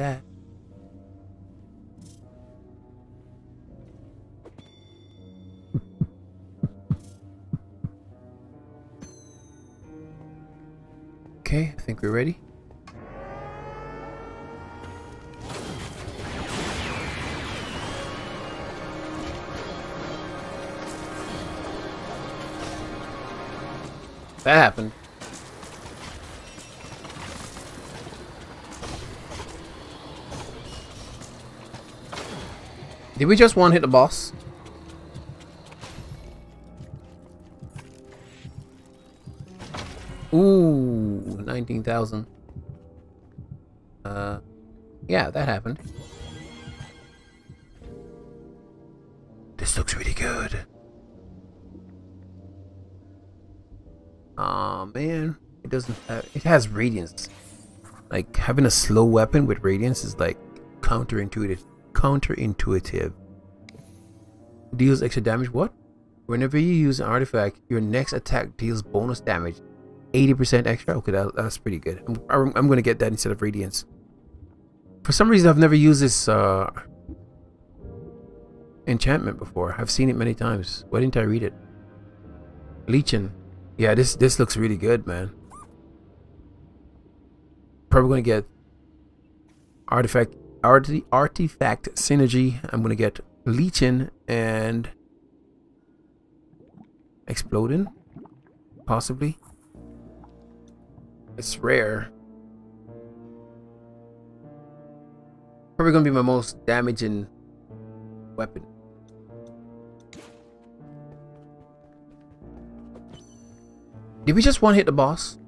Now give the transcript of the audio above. that. Okay, I think we're ready. That happened. Did we just one hit the boss? Ooh, 19,000. Yeah, that happened. This looks really good. Aw, man, it doesn't have, it has radiance. Like, having a slow weapon with radiance is like counterintuitive. Deals extra damage. What? Whenever you use an artifact, your next attack deals bonus damage, 80% extra. Okay, that's pretty good. I'm gonna get that instead of radiance. For some reason, I've never used this enchantment before. I've seen it many times. Why didn't I read it? Legion. Yeah, this looks really good, man. Probably gonna get artifact. Artifact synergy. I'm gonna get Legion and Exploding, possibly. It's rare. Probably gonna be my most damaging weapon. Did we just one hit the boss?